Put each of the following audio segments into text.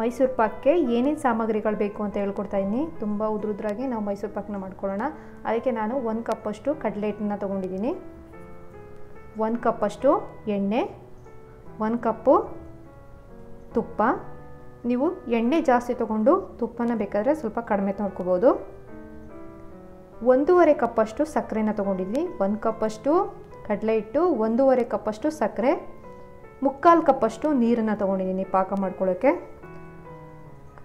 ಮೈಸೂರು ಪಾಕ್ಗೆ ಏನೇನು ಸಾಮಗ್ರಿಗಳು ಬೇಕು ಅಂತ ಹೇಳಿಕೊಡ್ತಾ ಇದ್ದೀನಿ ತುಂಬಾ ಉದ್ರುದ್ರಾಗಿ ನಾವು ಮೈಸೂರು ಪಾಕ್ನ ಮಾಡ್ಕೊಳ್ಳೋಣ ಅದಕ್ಕೆ ನಾನು 1 ಕಪ್ ಅಷ್ಟು ಕಡಲೆ ಹಿಟ್ಟನ್ನ ತಗೊಂಡಿದ್ದೀನಿ 1 ಕಪ್ ಅಷ್ಟು ಎಣ್ಣೆ 1 ಕಪ್ ತುಪ್ಪ ನೀವು ಎಣ್ಣೆ ಜಾಸ್ತಿ ತಗೊಂಡು ತುಪ್ಪನ ಬೇಕಾದ್ರೆ ಸ್ವಲ್ಪ ಕಡಿಮೆ ತಗೊಳ್ಬಹುದು 1.5 ಕಪ್ ಅಷ್ಟು ಸಕ್ಕರೆನ ತಗೊಂಡಿದ್ದೀನಿ 1 ಕಪ್ ಅಷ್ಟು ಕಡಲೆ ಹಿಟ್ಟು 1.5 ಕಪ್ ಅಷ್ಟು ಸಕ್ಕರೆ 3/4 ಕಪ್ ಅಷ್ಟು ನೀರನ್ನ ತಗೊಂಡಿದ್ದೀನಿ ಪಾಕ ಮಾಡ್ಕೊಳ್ಳೋಕೆ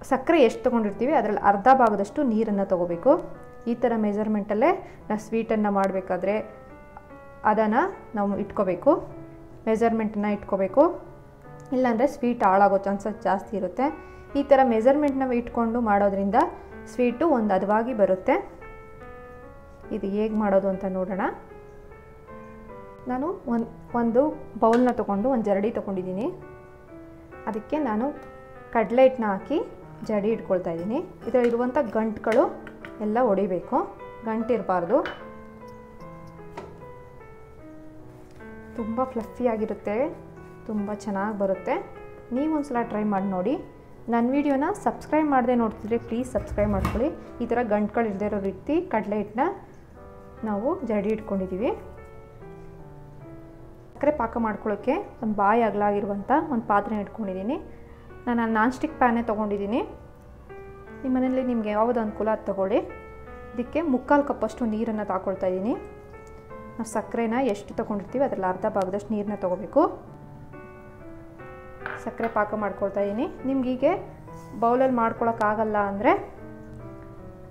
ಸಕ್ಕರೆ ಎಷ್ಟು ತಗೊಂಡಿರ್ತೀವಿ ಅದರಲ್ಲಿ ಅರ್ಧ ಭಾಗದಷ್ಟು ನೀರನ್ನ ತಗೋಬೇಕು ಈ ತರ ಮೆಜರ್ಮೆಂಟ್ ಅಲ್ಲೇ ನಾವು ಸ್ವೀಟ್ ಅನ್ನು ಮಾಡಬೇಕಾದ್ರೆ ಅದನ್ನ ನಾವು ಇಟ್ಕೊಬೇಕು ಮೆಜರ್ಮೆಂಟ್ ಅನ್ನು ಇಟ್ಕೊಬೇಕು ಇಲ್ಲ ಅಂದ್ರೆ ಸ್ವೀಟ್ ಹಾಳಾಗೋ ಚಾನ್ಸಸ್ ಜಾಸ್ತಿ ಇರುತ್ತೆ ಈ ತರ ಮೆಜರ್ಮೆಂಟ್ ನಾವು ಇಟ್ಕೊಂಡು ಮಾಡೋದ್ರಿಂದ ಸ್ವೀಟ್ ಒಂದು ಅದವಾಗಿ ಬರುತ್ತೆ ಇದು ಹೇಗೆ ಮಾಡೋದು ಅಂತ ನೋಡೋಣ ನಾನು ಒಂದು ಬೌಲ್ನ ತಗೊಂಡು ಒಂದು ಜರಡಿ ತಗೊಂಡಿದ್ದೀನಿ ಅದಕ್ಕೆ ನಾನು ಕಡಲೆ ಹಿಟ್ಟನ್ನ ಹಾಕಿ ಜಡಿ ಇಟ್ಕೊಳ್ತಾ ಇದ್ದೀನಿ ಇದರಲ್ಲಿ ಇರುವಂತ ಗಂಟುಗಳು ಎಲ್ಲ ಒಡಿಬೇಕು ಗಂಟು ಇರಬಾರದು ತುಂಬಾ ಫ್ಲಫಿ ಆಗಿರುತ್ತೆ ತುಂಬಾ ಚೆನ್ನಾಗಿ ಬರುತ್ತೆ ನೀವು ಒಂದಸಲ ಟ್ರೈ ಮಾಡಿ ನೋಡಿ ನನ್ನ ವಿಡಿಯೋನ ಸಬ್ಸ್ಕ್ರೈಬ್ ಮಾಡದೆ ನೋಡ್ತಿದ್ರೆ please ಸಬ್ಸ್ಕ್ರೈಬ್ ಮಾಡ್ಕೊಳ್ಳಿ ಈ ತರ ಗಂಟುಗಳು ಇರದೇ ಇರೋ ರೀತಿ ಕಡಲೆ ಹಿಟ್ಟನ್ನ ನಾವು ಜಡಿ ಇಟ್ಕೊಂಡಿದ್ದೀವಿ ಸಕ್ಕರೆ ಪಾಕ ಮಾಡ್ಕೊಳ್ಳೋಕೆ ಒಂದು ಬಾಯಿ ಅಗಲಾಗಿರುವಂತ ಒಂದು ಪಾತ್ರೆನ ಇಟ್ಕೊಂಡಿದ್ದೀನಿ ನಾನು ನಾನ್ ಸ್ಟಿಕ್ ಪ್ಯಾನ್ ತಗೊಂಡಿದ್ದೀನಿ ನಿಮ್ಮ ಮನೆಯಲ್ಲಿ ನಿಮಗೆ ಯಾವುದು ಅನುಕೂಲ ಅದು ತಗೊಳ್ಳಿ ಇದಕ್ಕೆ 3/4 ಕಪ್ ಅಷ್ಟು ನೀರನ್ನು ಹಾಕೊಳ್ತಾ ಇದ್ದೀನಿ ನಾವು ಸಕ್ಕರೆನ ಎಷ್ಟು ತಗೊಂಡಿರ್ತೀವಿ ಅದರಲ್ಲಿ ಅರ್ಧ ಭಾಗದಷ್ಟು ನೀರನ್ನ ತಗೋಬೇಕು ಸಕ್ಕರೆ ಪಾಕ ಮಾಡ್ಕೊಳ್ತಾ ಇದ್ದೀನಿ ನಿಮಗೆ ಹೀಗೆ ಬೌಲಲ್ಲಿ ಮಾಡ್ಕೊಳ್ಳೋಕೆ ಆಗಲ್ಲ ಅಂದ್ರೆ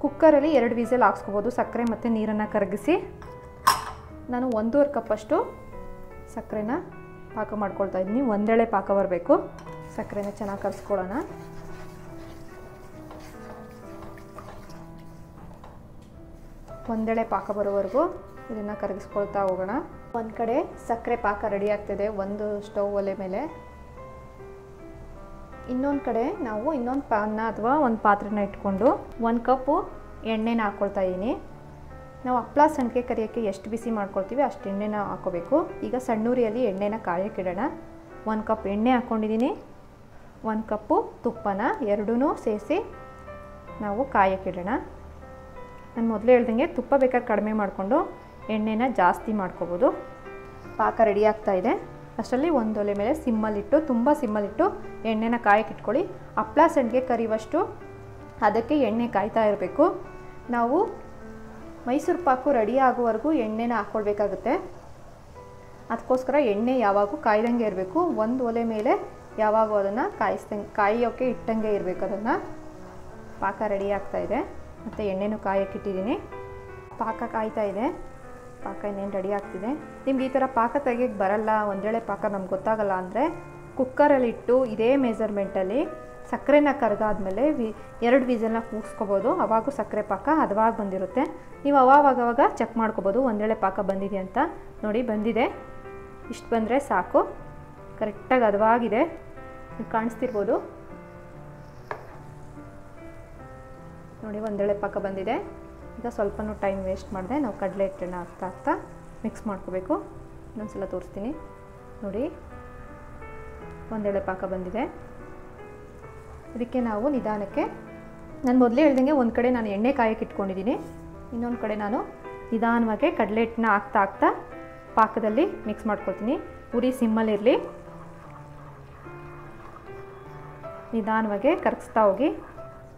ಕುಕ್ಕರ್ ಅಲ್ಲಿ 2 ವಿಸಲ್ ಹಾಕ್ಸ್ಕೊಬಹುದು ಸಕ್ಕರೆ ಮತ್ತೆ ನೀರನ್ನ ಕರಗಿಸಿ ನಾನು 1.5 ಕಪ್ ಅಷ್ಟು ಸಕ್ಕರೆನ ಪಾಕ ಮಾಡ್ಕೊಳ್ತಾ ಇದ್ದೀನಿ ಒಂದೇಳೆ ಪಾಕ ಬರಬೇಕು ಸಕ್ಕರೆನ ಚೆನ್ನಾಗಿ ಕಲಸಿಕೊಳ್ಳೋಣ ಒಂದೇಳೆ ಪಾಕ ಬರೋವರೆಗೂ ಇದನ್ನ ಕರಗಿಸ್ಕೊಳ್ತಾ ಹೋಗೋಣ ಒಂದು ಕಡೆ ಸಕ್ಕರೆ ಪಾಕ ರೆಡಿ ಆಗ್ತಿದೆ ಒಂದು ಸ್ಟವ್ ಒಲೆ ಮೇಲೆ ಇನ್ನೊಂದು ಕಡೆ ನಾವು ಇನ್ನೊಂದು ಪ್ಯಾನ್ನ ಅಥವಾ ಒಂದು ಪಾತ್ರೆನ ಇಟ್ಕೊಂಡು 1 ಕಪ್ ಎಣ್ಣೆನ ಹಾಕೊಳ್ತಾ ಇದ್ದೀನಿ ನಾವು ಹಪ್ಪಳ ಸಂಡಿಗೆ ಕರಿಯಕ್ಕೆ ಎಷ್ಟು ಬಿಸಿ ಮಾಡ್ಕೊಳ್ತೀವಿ ಅಷ್ಟು ಎಣ್ಣೆನ ಹಾಕೋಬೇಕು ಈಗ ಸಣ್ಣೂರಿಯಲ್ಲಿ ಎಣ್ಣೆನ ಕಾಯಕ್ಕೆ ಇಡೋಣ 1 ಕಪ್ ಎಣ್ಣೆ ಹಾಕೊಂಡಿದ್ದೀನಿ 1 ಕಪ್ ತುಪ್ಪನ ಎರಡೂನು ಸೇರಿಸಿ ನಾವು ಕಾಯಕ್ಕೆ ಇಡೋಣ ನಾನು ಮೊದಲೇ ಹೇಳ್ದಂಗೆ ತುಪ್ಪ ಬೇಕಾದ್ರೆ ಕಡಿಮೆ ಮಾಡಿಕೊಂಡು ಎಣ್ಣೆನ ಜಾಸ್ತಿ ಮಾಡ್ಕೋಬಹುದು ಪಾಕ ರೆಡಿ ಆಗ್ತಾ ಇದೆ ಅಷ್ಟರಲ್ಲಿ ಒಂದು ಒಲೆ ಮೇಲೆ ಸಿಮ್ಮಲ್ಲಿಟ್ಟು ತುಂಬಾ ಸಿಮ್ಮಲ್ಲಿಟ್ಟು ಎಣ್ಣೆನ ಕಾಯಕ್ಕೆ ಇಟ್ಕೊಳ್ಳಿ ಹಪ್ಪಳ ಸಂಡಿಗೆ ಕರಿಯುವಷ್ಟು ಅದಕ್ಕೆ ಎಣ್ಣೆ ಕಾಯ್ತಾ ಇರಬೇಕು ನಾವು ಮೈಸೂರು ಪಾಕು ರೆಡಿ ಆಗುವವರೆಗೂ ಎಣ್ಣೆನ ಹಾಕೊಳ್ಳಬೇಕಾಗುತ್ತೆ ಅದಕ್ಕೋಸ್ಕರ ಎಣ್ಣೆ ಯಾವಾಗೂ ಕಾಯ್ದಂಗೆ ಇರಬೇಕು ಒಂದು ಒಲೆ ಮೇಲೆ ಯಾವಾಗೂ ಅದನ್ನ ಕಾಯೋಕೆ ಇಟ್ಟಂಗೆ ಇರಬೇಕು ಅದನ್ನ ಪಾಕ ರೆಡಿ ಆಗ್ತಾ ಇದೆ ಮತ್ತೆ ಎಣ್ಣೆನೂ ಕಾಯಕ್ಕೆ ಇಟ್ಟಿದ್ದೀನಿ ಪಾಕ ಕಾಯ್ತಾ ಇದೆ ಪಾಕ ಇನ್ನೇನು ರೆಡಿ ಆಗ್ತಿದೆ ನಿಮ್ಗೆ ಈ ಥರ ಪಾಕ ತೆಗಿಯಕ್ಕೆ ಬರಲ್ಲ ಒಂದೇಳೆ ಪಾಕ ನಮ್ಗೆ ಗೊತ್ತಾಗಲ್ಲ ಅಂದರೆ ಕುಕ್ಕರಲ್ಲಿ ಇಟ್ಟು ಇದೇ ಮೆಜರ್ಮೆಂಟಲ್ಲಿ ಸಕ್ಕರೆನ ಕರಗಾದ್ಮೇಲೆ 2 ವಿಸಲ್ನ ಕೂಗಿಸ್ಕೊಬಹುದು ಅವಾಗೂ ಸಕ್ಕರೆ ಪಾಕ ಹದವಾಗಿ ಬಂದಿರುತ್ತೆ ನೀವು ಅವಾಗ ಚೆಕ್ ಮಾಡ್ಕೊಬಹುದು ಒಂದೇಳೆ ಪಾಕ ಬಂದಿದೆ ಅಂತ ನೋಡಿ ಬಂದಿದೆ ಇಷ್ಟು ಬಂದ್ರೆ ಸಾಕು ಕರೆಕ್ಟಾಗಿ ಹದವಾಗಿದೆ ನೀವು ಕಾಣಿಸ್ತಿರಬಹುದು ನೋಡಿ ಒಂದೇಳೆ ಪಾಕ ಬಂದಿದೆ ಈಗ ಸ್ವಲ್ಪನೂ ಟೈಮ್ ವೇಸ್ಟ್ ಮಾಡದೆ ನಾವು ಕಡಲೆ ಹಿಟ್ಟನ್ನ ಹಾಕ್ತಾ ಮಿಕ್ಸ್ ಮಾಡ್ಕೋಬೇಕು ಇನ್ನೊಂದ್ಸಲ ತೋರಿಸ್ತೀನಿ ನೋಡಿ ಒಂದೇಳೆ ಪಾಕ ಬಂದಿದೆ ಇದಕ್ಕೆ ನಾವು ನಿಧಾನಕ್ಕೆ ನಾನು ಮೊದಲೇ ಹೇಳ್ದಂಗೆ ಒಂದು ಕಡೆ ನಾನು ಎಣ್ಣೆ ಕಾಯಕ್ಕೆ ಇಟ್ಕೊಂಡಿದ್ದೀನಿ ಇನ್ನೊಂದು ಕಡೆ ನಾನು ನಿಧಾನವಾಗಿ ಕಡಲೆ ಹಿಟ್ಟನ್ನ ಹಾಕ್ತಾ ಪಾಕದಲ್ಲಿ ಮಿಕ್ಸ್ ಮಾಡ್ಕೊಳ್ತೀನಿ ಉರಿ ಸಿಮ್ಮಲ್ಲಿ ಇರಲಿ ನಿಧಾನವಾಗಿ ಕರಗಿಸ್ತಾ ಹೋಗಿ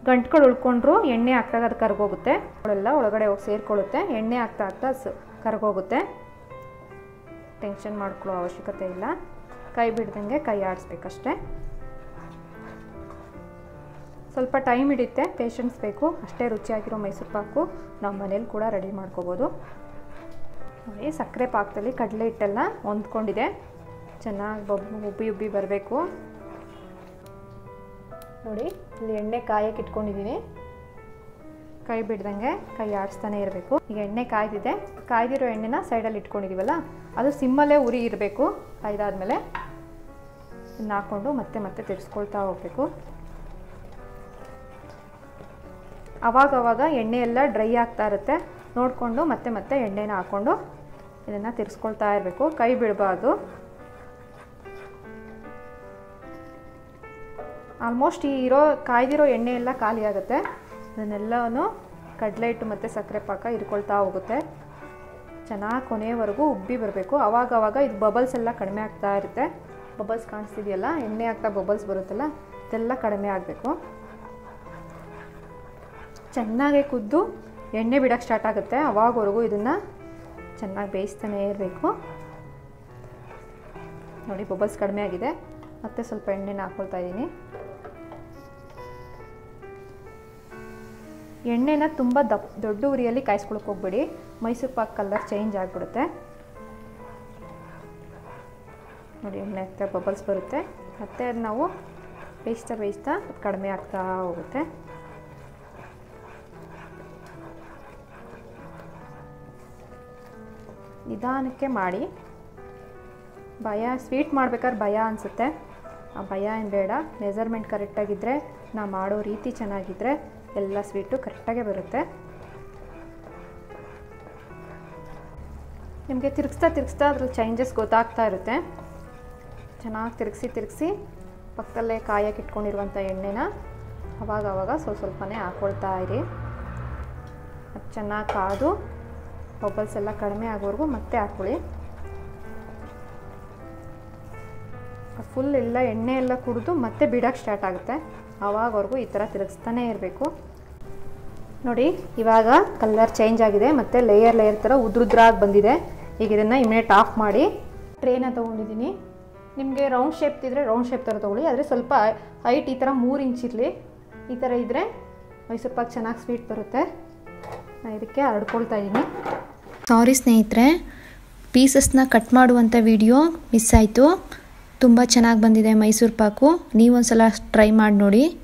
ಗಂಟುಗಳು ಉಳ್ಕೊಂಡ್ರು ಎಣ್ಣೆ ಹಾಕಿದಾಗ ಅದು ಕರಗೋಗುತ್ತೆ ಅವೆಲ್ಲ ಒಳಗಡೆ ಹೋಗಿ ಸೇರಿಕೊಳ್ಳುತ್ತೆ ಎಣ್ಣೆ ಹಾಕ್ತಾ ಕರಗೋಗುತ್ತೆ ಟೆನ್ಷನ್ ಮಾಡ್ಕೊಳ್ಳೋ ಅವಶ್ಯಕತೆ ಇಲ್ಲ ಕೈ ಬಿಡ್ದಂಗೆ ಕೈ ಆಡಿಸ್ಬೇಕಷ್ಟೇ ಸ್ವಲ್ಪ ಟೈಮ್ ಹಿಡಿಯುತ್ತೆ ಪೇಷನ್ಸ್ ಬೇಕು ಅಷ್ಟೇ ರುಚಿಯಾಗಿರೋ ಮೈಸೂರು ಪಾಕು ನಮ್ಮ ಮನೇಲಿ ಕೂಡ ರೆಡಿ ಮಾಡ್ಕೋಬಹುದು ನೋಡಿ ಸಕ್ಕರೆ ಪಾಕದಲ್ಲಿ ಕಡಲೆ ಹಿಟ್ಟೆಲ್ಲ ಹೊಂದ್ಕೊಂಡಿದೆ ಚೆನ್ನಾಗಿ ಉಬ್ಬಿ ಉಬ್ಬಿ ಬರಬೇಕು ನೋಡಿ ಇಲ್ಲಿ ಎಣ್ಣೆ ಕಾಯಕ್ಕೆ ಇಟ್ಕೊಂಡಿದ್ದೀನಿ ಕೈ ಬಿಡ್ದಂಗೆ ಕೈ ಆಡಿಸ್ತಾನೆ ಇರಬೇಕು ಈಗ ಎಣ್ಣೆ ಕಾಯ್ದಿದೆ ಕಾಯ್ದಿರೋ ಎಣ್ಣೆನ ಸೈಡಲ್ಲಿ ಇಟ್ಕೊಂಡಿದ್ದೀವಲ್ಲ ಅದು ಸಿಮ್ಮಲ್ಲೇ ಉರಿ ಇರಬೇಕು ಕಾಯ್ದಾದ್ಮೇಲೆ ಇದನ್ನ ಹಾಕೊಂಡು ಮತ್ತೆ ಮತ್ತೆ ತಿರ್ಸ್ಕೊಳ್ತಾ ಹೋಗ್ಬೇಕು ಅವಾಗ ಎಣ್ಣೆ ಎಲ್ಲ ಡ್ರೈ ಆಗ್ತಾ ಇರುತ್ತೆ ನೋಡಿಕೊಂಡು ಮತ್ತೆ ಮತ್ತೆ ಎಣ್ಣೆನ ಹಾಕೊಂಡು ಇದನ್ನು ತಿರ್ಸ್ಕೊಳ್ತಾ ಇರಬೇಕು ಕೈ ಬಿಡಬಾರ್ದು ಆಲ್ಮೋಸ್ಟ್ ಈ ಇರೋ ಕಾಯ್ದಿರೋ ಎಣ್ಣೆ ಎಲ್ಲ ಖಾಲಿ ಆಗುತ್ತೆ. ಇದನ್ನೆಲ್ಲವೂ ಕಡಲೆ ಹಿಟ್ಟು ಮತ್ತು ಸಕ್ಕರೆ ಪಾಕ ಇರ್ಕೊಳ್ತಾ ಹೋಗುತ್ತೆ. ಚೆನ್ನಾಗಿ ಕೊನೆಯವರೆಗೂ ಉಬ್ಬಿ ಬರಬೇಕು. ಆವಾಗವಾಗ ಇದು ಬಬಲ್ಸ್ ಎಲ್ಲ ಕಡಿಮೆ ಆಗ್ತಾ ಇರುತ್ತೆ. ಬಬಲ್ಸ್ ಕಾಣಿಸ್ತಿದೆಯಲ್ಲ, ಎಣ್ಣೆ ಆಗ್ತಾ ಬಬಲ್ಸ್ ಬರುತ್ತಲ್ಲ, ಇದೆಲ್ಲ ಕಡಿಮೆ ಆಗಬೇಕು. ಚೆನ್ನಾಗೇ ಕುದ್ದು ಎಣ್ಣೆ ಬಿಡೋಕ್ಕೆ ಸ್ಟಾರ್ಟ್ ಆಗುತ್ತೆ. ಆವಾಗವರೆಗೂ ಇದನ್ನು ಚೆನ್ನಾಗಿ ಬೇಯಿಸ್ತಾನೇ ಇರಬೇಕು. ನೋಡಿ, ಬಬಲ್ಸ್ ಕಡಿಮೆ ಆಗಿದೆ. ಮತ್ತೆ ಸ್ವಲ್ಪ ಎಣ್ಣೆನ ಹಾಕ್ಕೊಳ್ತಾ ಇದ್ದೀನಿ. ಎಣ್ಣೆನ ತುಂಬ ದೊಡ್ಡ ಉರಿಯಲ್ಲಿ ಕಾಯಿಸ್ಕೊಳಕ್ಕೆ ಹೋಗ್ಬೇಡಿ, ಮೈಸೂರು ಪಾಕ್ ಕಲರ್ ಚೇಂಜ್ ಆಗಿಬಿಡುತ್ತೆ. ನೋಡಿ, ಎಣ್ಣೆ ಹಾಕ್ತಾ ಬಬಲ್ಸ್ ಬರುತ್ತೆ. ಮತ್ತೆ ಅದು ನಾವು ಬೇಯಿಸ್ತಾ ಬೇಯಿಸ್ತಾ ಕಡಿಮೆ ಆಗ್ತಾ ಹೋಗುತ್ತೆ. ನಿಧಾನಕ್ಕೆ ಮಾಡಿ. ಭಯ ಸ್ವೀಟ್ ಮಾಡ್ಬೇಕಾದ್ರೆ ಭಯ ಅನಿಸುತ್ತೆ. ಆ ಭಯ ಏನು ಬೇಡ. ಮೆಜರ್ಮೆಂಟ್ ಕರೆಕ್ಟಾಗಿದ್ದರೆ, ನಾವು ಮಾಡೋ ರೀತಿ ಚೆನ್ನಾಗಿದ್ದರೆ ಎಲ್ಲ ಸ್ವೀಟು ಕರೆಕ್ಟಾಗೇ ಬರುತ್ತೆ. ನಿಮಗೆ ತಿರುಗಿಸ್ತಾ ತಿರುಗಿಸ್ತಾ ಅದ್ರಲ್ಲಿ ಚೇಂಜಸ್ ಗೊತ್ತಾಗ್ತಾ ಇರುತ್ತೆ. ಚೆನ್ನಾಗಿ ತಿರುಗಿಸಿ ತಿರುಗಿಸಿ ಪಕ್ಕದಲ್ಲೇ ಕಾಯಕ್ಕೆ ಇಟ್ಕೊಂಡಿರುವಂಥ ಎಣ್ಣೆನ ಆವಾಗವಾಗ ಸ್ವಲ್ಪನೇ ಹಾಕ್ಕೊಳ್ತಾ ಇರಿ. ಅದು ಚೆನ್ನಾಗಿ ಕಾದು ಬಬಲ್ಸ್ ಎಲ್ಲ ಕಡಿಮೆ ಆಗೋವರೆಗೂ ಮತ್ತೆ ಹಾಕ್ಕೊಳ್ಳಿ. ಫುಲ್ ಎಲ್ಲ ಎಣ್ಣೆ ಎಲ್ಲ ಕುಡಿದು ಮತ್ತೆ ಬಿಡೋಕ್ಕೆ ಸ್ಟಾರ್ಟ್ ಆಗುತ್ತೆ. ಆವಾಗವರೆಗೂ ಈ ಥರ ತಿರುಗಿಸ್ತಾನೇ ಇರಬೇಕು. ನೋಡಿ, ಇವಾಗ ಕಲರ್ ಚೇಂಜ್ ಆಗಿದೆ ಮತ್ತು ಲೇಯರ್ ಲೇಯರ್ ಥರ ಉದ್ರುದ್ರಾಗಿ ಬಂದಿದೆ. ಈಗ ಇದನ್ನು ಇಮಿಡಿಯೇಟ್ ಆಫ್ ಮಾಡಿ. ಟ್ರೇನ ತೊಗೊಂಡಿದ್ದೀನಿ. ನಿಮಗೆ ರೌಂಡ್ ಶೇಪ್ ಇದ್ದರೆ ರೌಂಡ್ ಶೇಪ್ ಥರ ತೊಗೊಳ್ಳಿ, ಆದರೆ ಸ್ವಲ್ಪ ಹೈಟ್ ಈ ಥರ 3 ಇಂಚ್ ಇರಲಿ. ಈ ಥರ ಇದ್ದರೆ ಮೈಸೂರು ಪಾಕ್ ಚೆನ್ನಾಗಿ ಸ್ವೀಟ್ ಬರುತ್ತೆ. ನಾನು ಇದಕ್ಕೆ ಹರಡ್ಕೊಳ್ತಾ ಇದ್ದೀನಿ. ಸಾರಿ ಸ್ನೇಹಿತರೆ, ಪೀಸಸ್ನ ಕಟ್ ಮಾಡುವಂಥ ವಿಡಿಯೋ ಮಿಸ್ ಆಯಿತು. ತುಂಬ ಚೆನ್ನಾಗಿ ಬಂದಿದೆ ಮೈಸೂರು ಪಾಕು. ನೀವೊಂದು ಸಲ ಟ್ರೈ ಮಾಡಿ ನೋಡಿ.